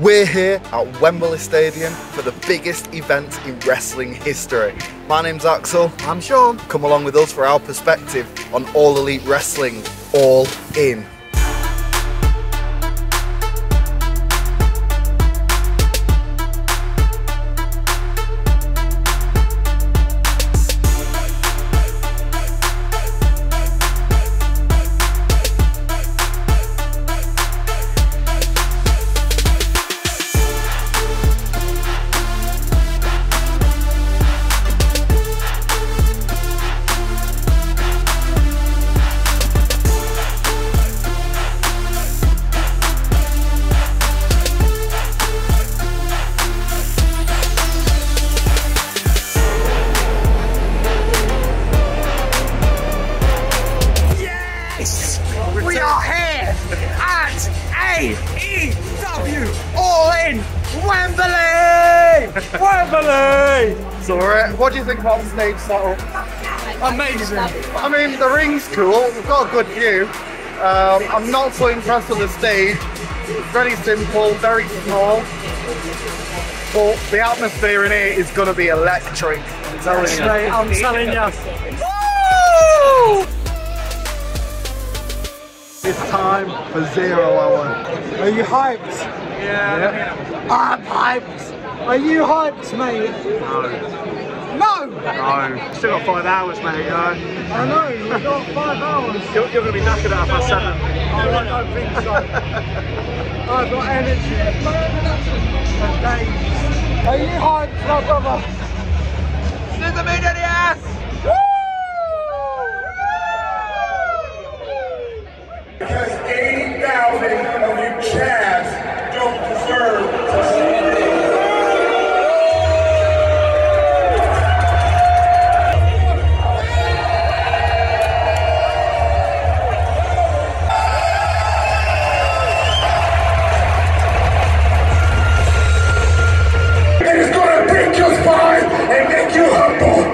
We're here at Wembley Stadium for the biggest event in wrestling history. My name's Axl. I'm Sean. Come along with us for our perspective on All Elite Wrestling, All In. Wembley! So what do you think about the stage setup? Amazing. I mean, the ring's cool, we've got a good view. I'm not so impressed with the stage. Very simple, very small. But the atmosphere in here is going to be electric. I'm telling you. Woo! It's time for Zero Hour. Are you hyped? Yeah. I'm hyped. Are you hyped, mate? No. No? No. Still got 5 hours, mate. I know, you've got 5 hours. You're going to be knackered out by 7. Oh, I don't think so. I've got energy. Are you hyped, my brother? There's a meat in the ass! Because 80,000 of you chavs don't deserve to see me. It is going to break your spine and make you humble.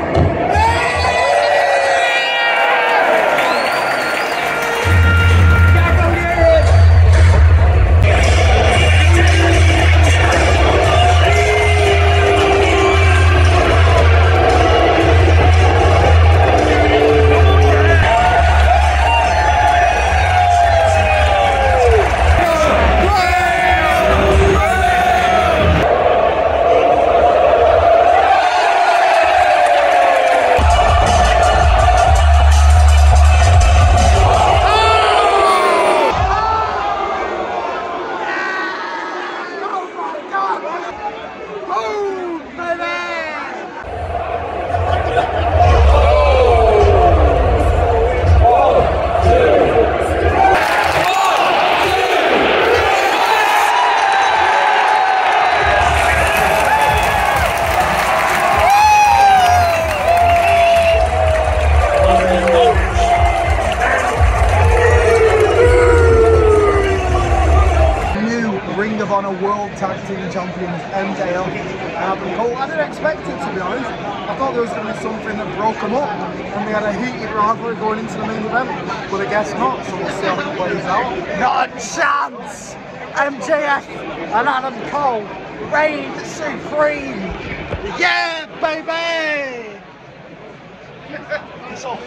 Tag Team Champions MJF and Adam Cole. I didn't expect it, to be honest. I thought there was going to be something that broke them up and they had a heated rivalry going into the main event, but I guess not, so we'll see how it plays out. Not a chance! MJF and Adam Cole reign supreme! Yeah, baby! It's off.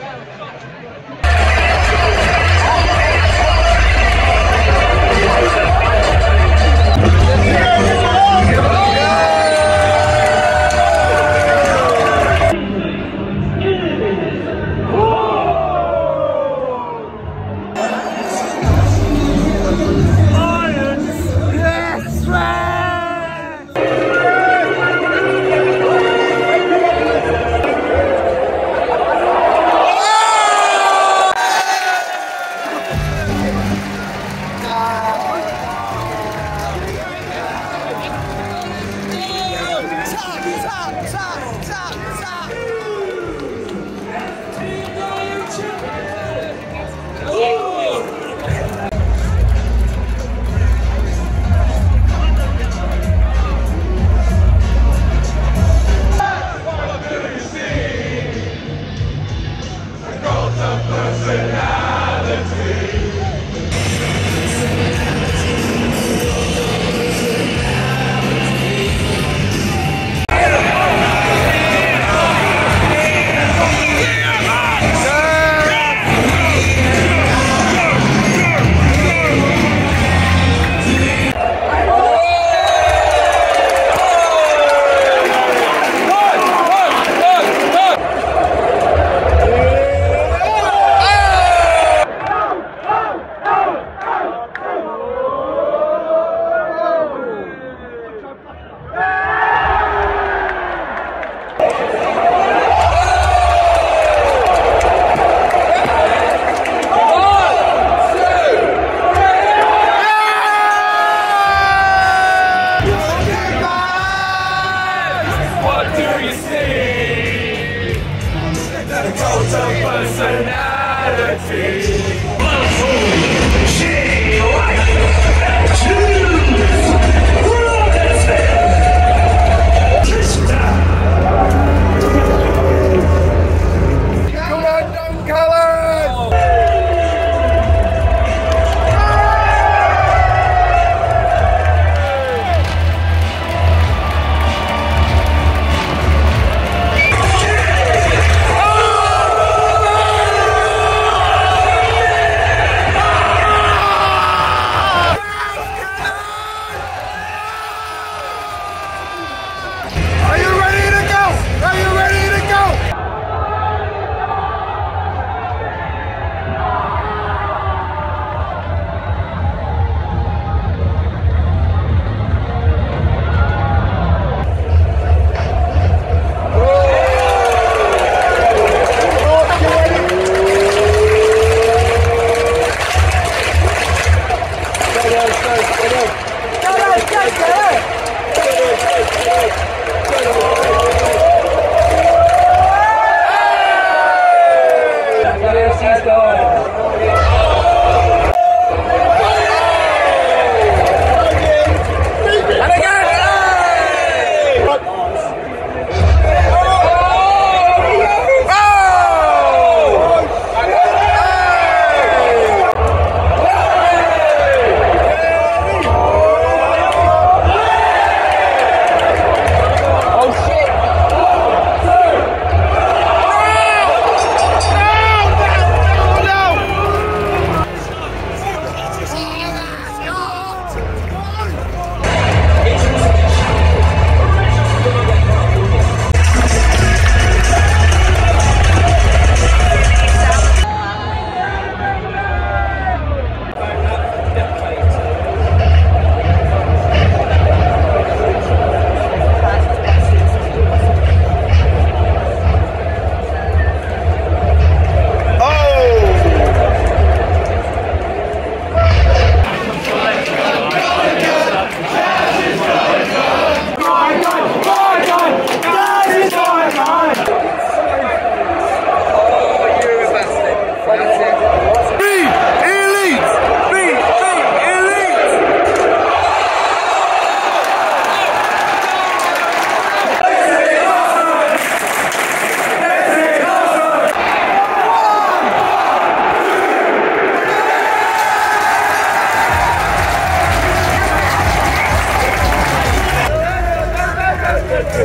I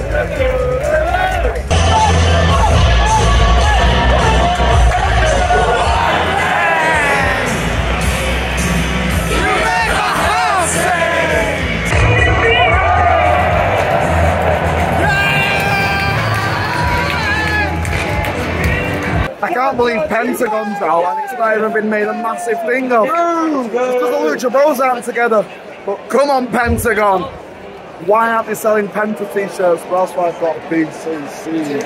can't believe Pentagon's out and it's not even been made a massive thing of. It's because the Lucha Bros aren't together. But come on, Pentagon. Why aren't they selling Penta t-shirts? Well, that's why I've got BCC.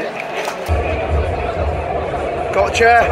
Gotcha.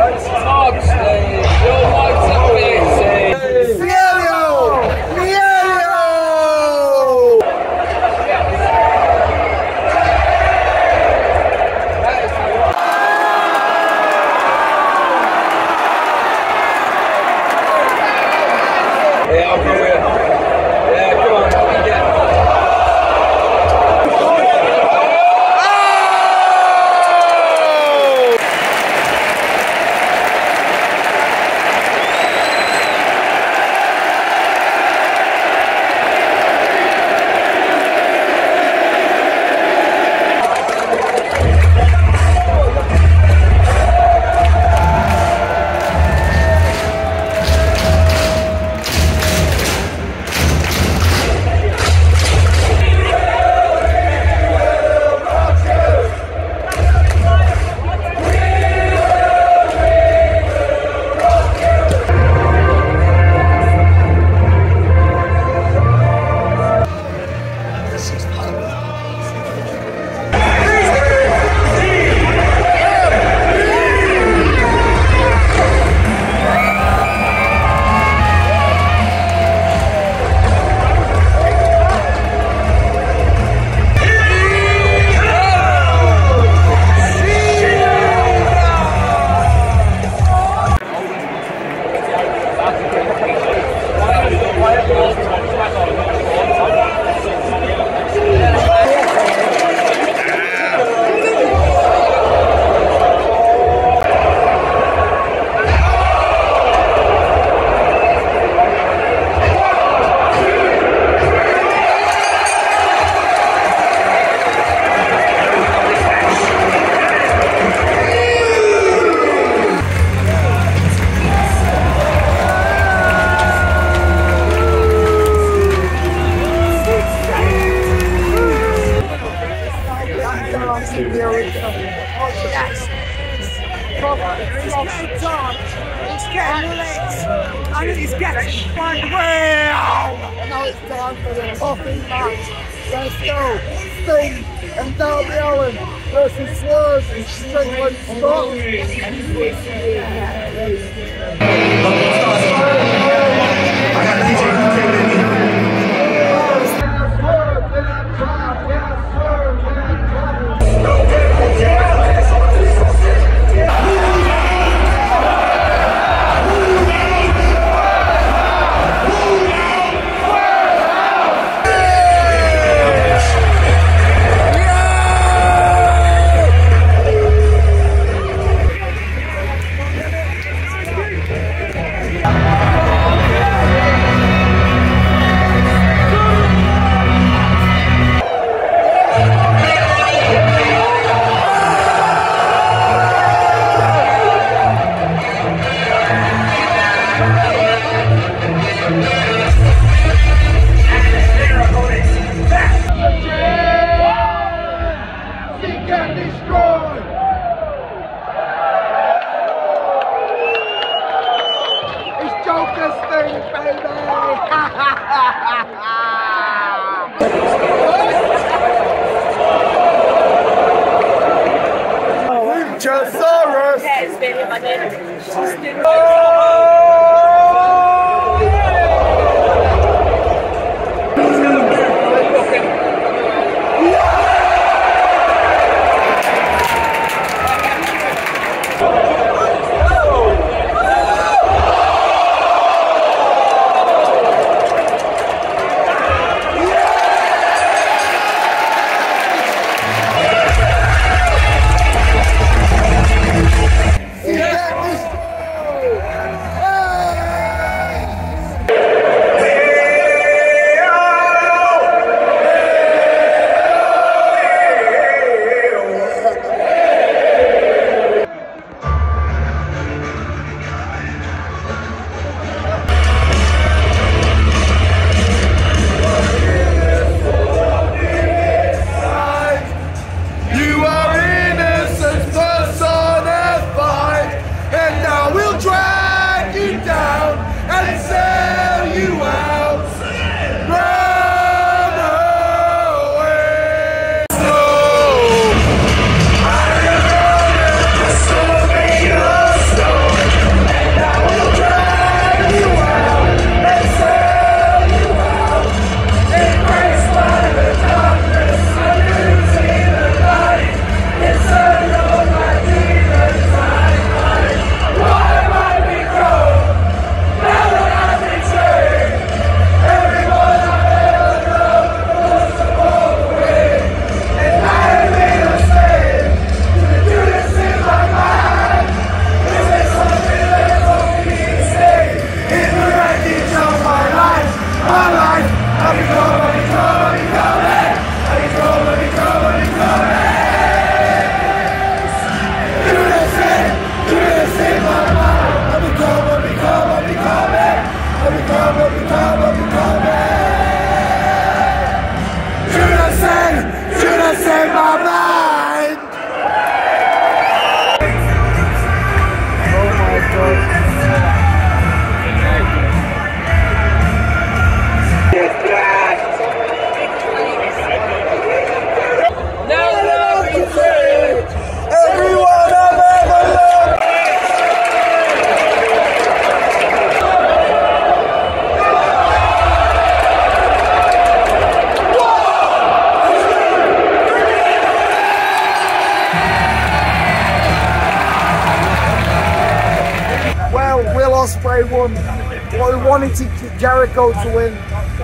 everyone who wanted to Jericho to win,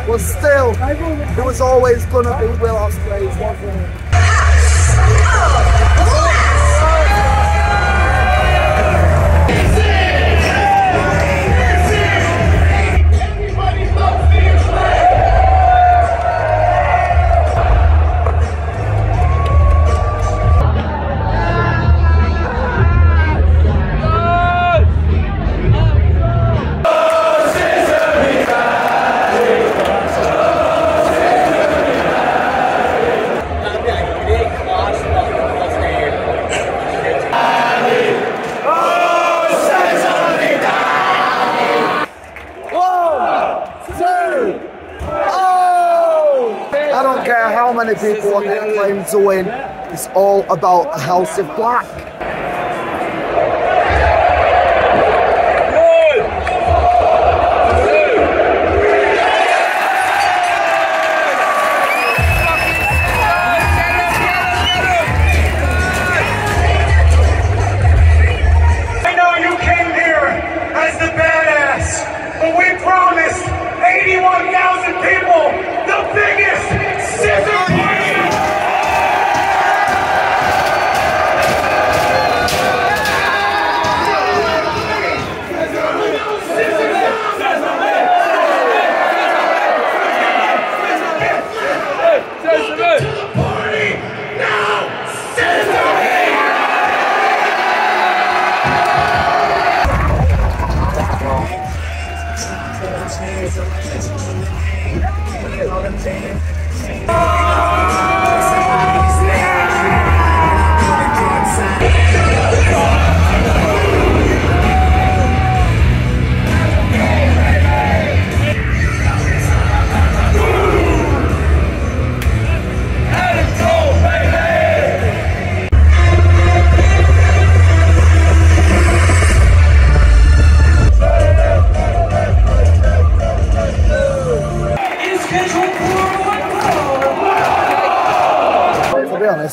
but still, it was always going to be Will Ospreay, wasn't it? People on that claim to win. It's all about the House of Black. I know you came here as the badass, but we promised 81,000 people the biggest scissor.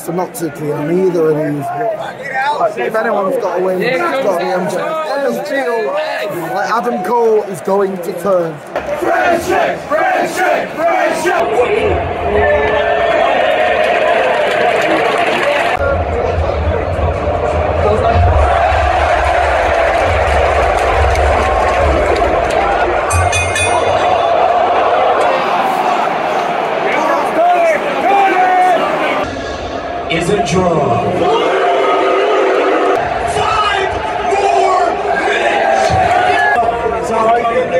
I'm not too keen on either of these, but if anyone's got a win, it's got to be MJF. I just feel like Adam Cole is going to turn. Friendship! Friendship! Friendship! Is a draw. 5 more minutes. It's all right, good news.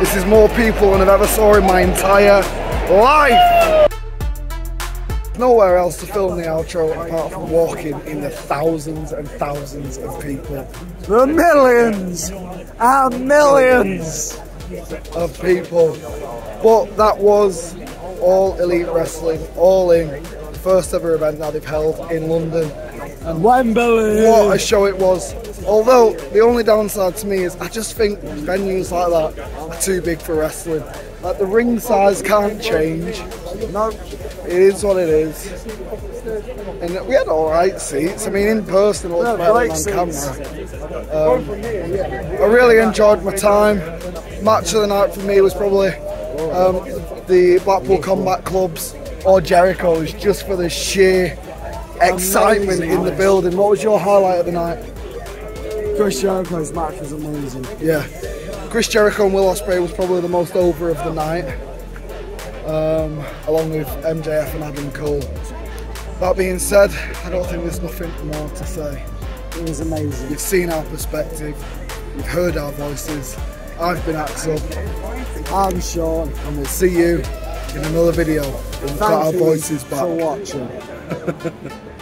This is more people than I've ever saw in my entire life! Nowhere else to film the outro apart from walking in the thousands and thousands of people. The millions and millions of people. But that was All Elite Wrestling, All In, the first ever event that they've held in London. And Wembley! What a show it was! Although, the only downside to me is I just think venues like that are too big for wrestling. Like, the ring size can't change. No, it is what it is. And we had alright seats. I mean, in person, it was better on camera. I really enjoyed my time. Match of the night for me was probably the Blackpool Combat Club's or Jericho's, just for the sheer excitement in the building. What was your highlight of the night? Chris Jericho's match was amazing. Yeah, Chris Jericho and Will Ospreay was probably the most over of the night, along with MJF and Adam Cole. That being said, I don't think there's nothing more to say. It was amazing. You've seen our perspective, you've heard our voices. I've been Axel. I'm Sean. And we'll see you in another video. We've got our voices back. Thank you for watching.